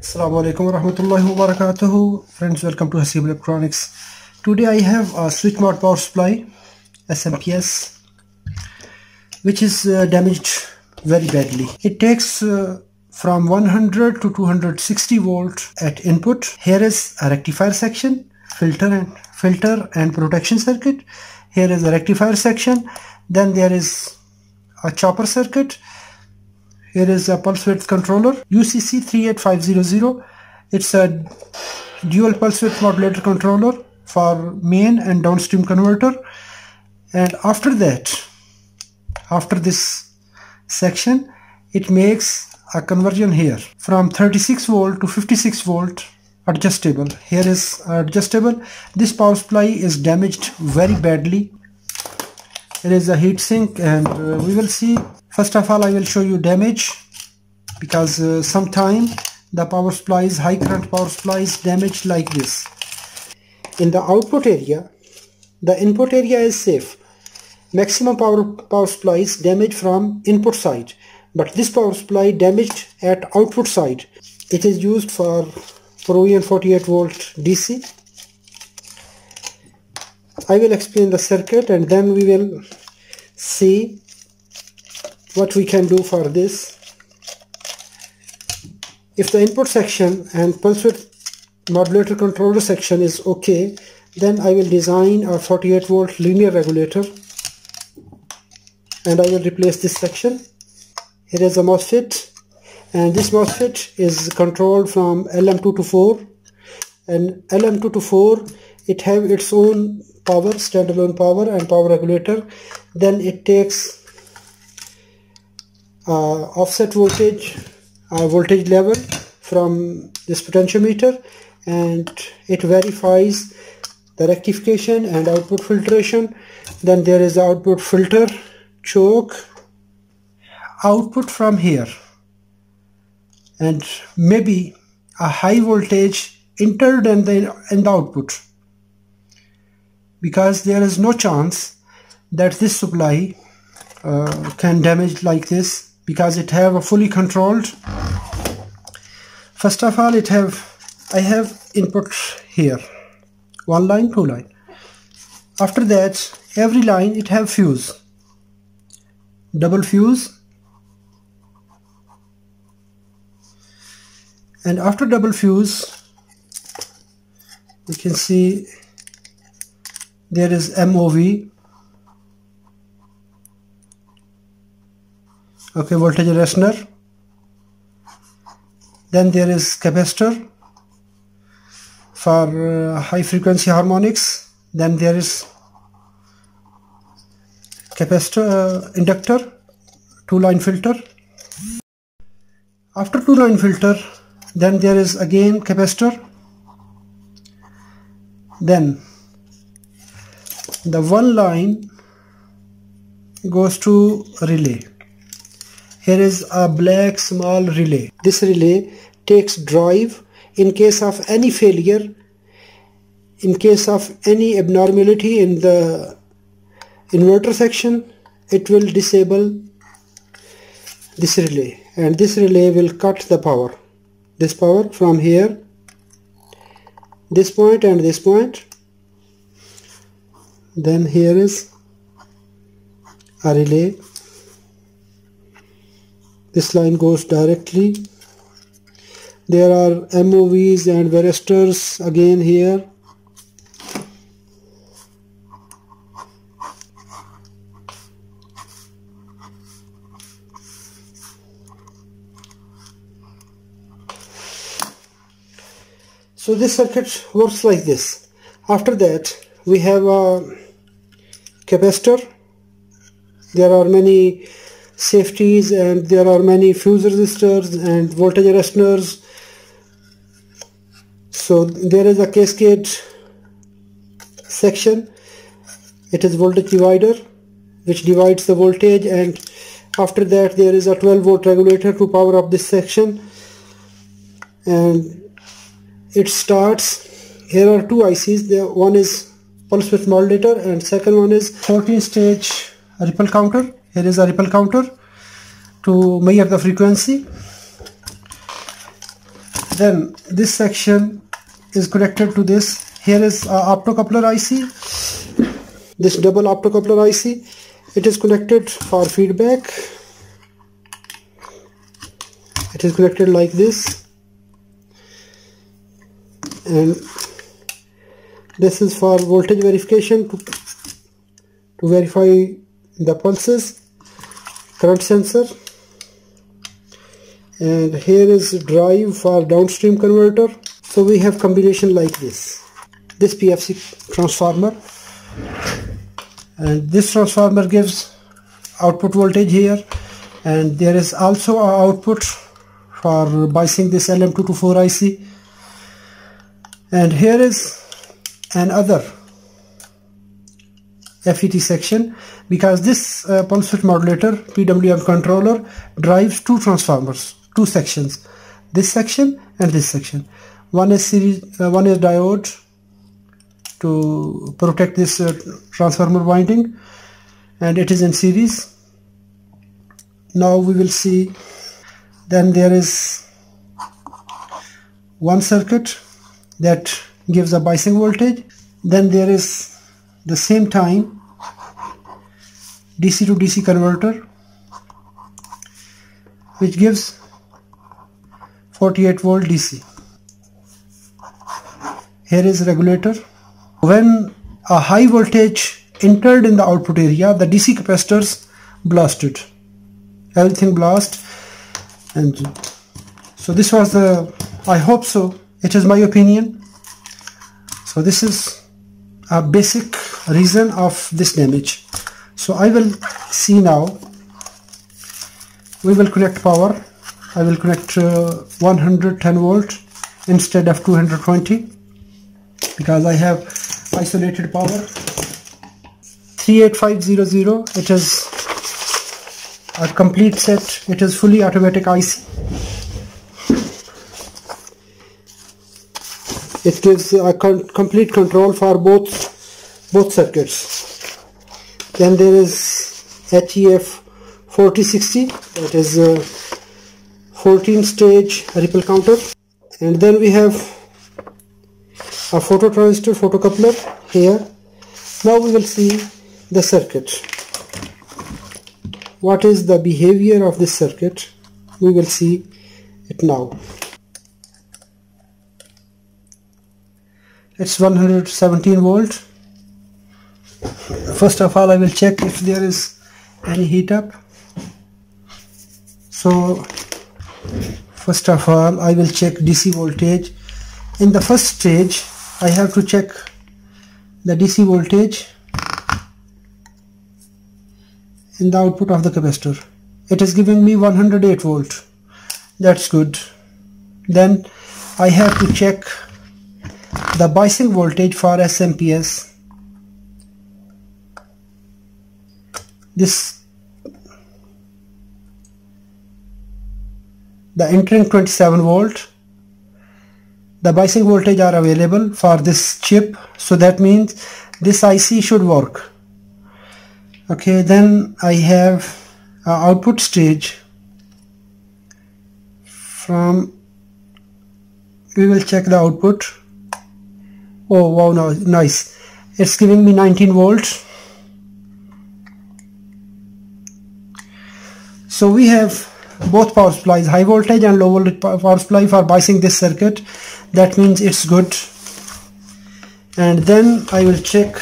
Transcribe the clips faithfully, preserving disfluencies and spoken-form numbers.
Assalamu alaikum wa rahmatullahi wa barakatuhu. Friends, welcome to Haseeb Electronics. Today I have a switch mode power supply S M P S which is uh, damaged very badly. It takes uh, from one hundred to two hundred sixty volt at input. Here is a rectifier section, filter and filter and protection circuit. Here is a rectifier section. Then there is a chopper circuit. Here is a pulse width controller, U C C three eight five hundred. It's a dual pulse width modulator controller for main and downstream converter. And after that, after this section, it makes a conversion here from thirty-six volt to fifty-six volt adjustable. Here is adjustable. This power supply is damaged very badly. There is a heatsink, and uh, we will see. First of all, I will show you damage, because uh, sometime the power supplies, high current power supplies, damaged like this. In the output area, the input area is safe. Maximum power power supplies damaged from input side, but this power supply damaged at output side. It is used for four oh and forty-eight volt D C. I will explain the circuit, and then we will see what we can do for this. If the input section and pulse width modulator controller section is okay, then I will design a forty-eight volt linear regulator, and I will replace this section. Here is a MOSFET, and this MOSFET is controlled from L M two twenty-four, and L M two twenty-four, it have its own power, standalone power and power regulator. Then it takes uh, offset voltage, uh, voltage level from this potentiometer, and it verifies the rectification and output filtration. Then there is the output filter choke, output from here, and maybe a high voltage entered in the, in the output, because there is no chance that this supply uh, can damage like this, because it have a fully controlled. First of all, it have I have input here, one line, two line. After that, every line it have fuse, double fuse, and after double fuse you can see there is M O V, okay, voltage arrester. Then there is capacitor for uh, high frequency harmonics. Then there is capacitor, uh, inductor, two line filter. After two line filter, then there is again capacitor. Then the one line goes to relay. Here is a black small relay. This relay takes drive in case of any failure, in case of any abnormality in the inverter section. It will disable this relay, and this relay will cut the power, this power from here, this point and this point. Then here is a relay. This line goes directly. There are M O Vs and varistors again here. So this circuit works like this. After that, we have a capacitor. There are many safeties, and there are many fuse resistors and voltage arresters. So there is a cascade section. It is voltage divider, which divides the voltage, and after that there is a twelve volt regulator to power up this section, and it starts. Here are two I Cs. The one is pulse width modulator, and second one is fourteen stage ripple counter. Here is a ripple counter to measure the frequency. Then this section is connected to this. Here is a optocoupler I C, this double optocoupler I C. It is connected for feedback. It is connected like this, and this is for voltage verification to, to verify the pulses, current sensor. And here is drive for downstream converter. So we have combination like this, this P F C transformer, and this transformer gives output voltage here, and there is also an output for biasing this L M two twenty-four I C. And here is another F E T section, because this uh, pulse width modulator P W M controller drives two transformers, two sections, this section and this section. One is series, uh, one is diode to protect this uh, transformer winding, and it is in series. Now we will see. Then there is one circuit that gives a biasing voltage. Then there is the same time D C to D C converter, which gives forty-eight volt D C. Here is regulator. When a high voltage entered in the output area, the D C capacitors blasted, everything blast. And so this was the, I hope so, it is my opinion. So this is a basic reason of this damage. So I will see now, we will connect power. I will connect uh, one hundred ten volt instead of two hundred twenty, because I have isolated power. three eight five hundred, it is a complete set, it is fully automatic I C. It gives a con complete control for both both circuits. Then there is H E F forty sixty, that is a fourteen stage ripple counter. And then we have a photo transistor photocoupler here. Now we will see the circuit. What is the behavior of this circuit? We will see it now. It's one hundred seventeen volt. First of all, I will check if there is any heat up. So first of all, I will check D C voltage. In the first stage, I have to check the D C voltage in the output of the capacitor. It is giving me one hundred eight volt. That's good. Then I have to check the biasing voltage for S M P S. This, the entering twenty-seven volt, the biasing voltage are available for this chip, so that means this I C should work. Okay, then I have uh, output stage from, we will check the output. Oh wow, no, nice. It's giving me nineteen volts. So we have both power supplies, high voltage and low voltage power supply, for biasing this circuit. That means it's good. And then I will check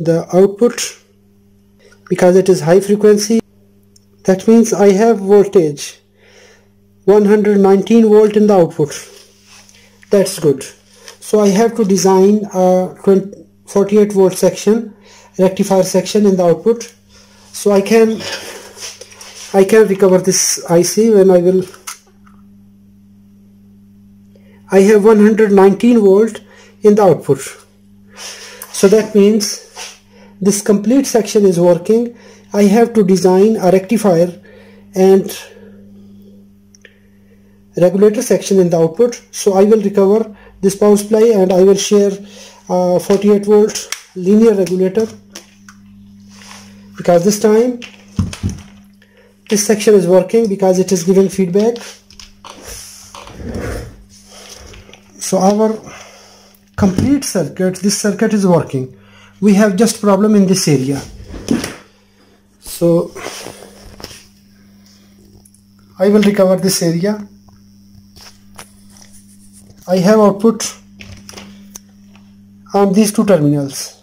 the output, because it is high frequency. That means I have voltage one hundred nineteen volt in the output. That's good. So I have to design a forty-eight volt section, rectifier section in the output, so I can I can recover this I C when I will. I have one hundred nineteen volt in the output, so that means this complete section is working. I have to design a rectifier and regulator section in the output, so I will recover this power supply, and I will share uh, forty-eight volt linear regulator, because this time this section is working, because it is giving feedback. So our complete circuit, this circuit is working. We have just problem in this area. So I will recover this area. I have output on these two terminals,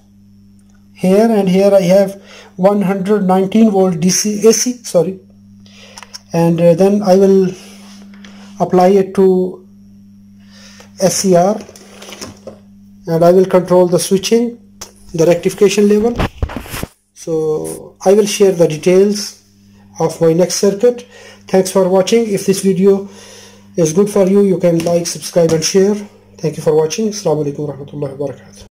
here and here. I have one nineteen volt D C A C sorry, and uh, then I will apply it to S C R, and I will control the switching, the rectification level. So I will share the details of my next circuit. Thanks for watching. If this video is good for you, you can like, subscribe and share. Thank you for watching. Assalamu alaikum warahmatullahi wabarakatuh.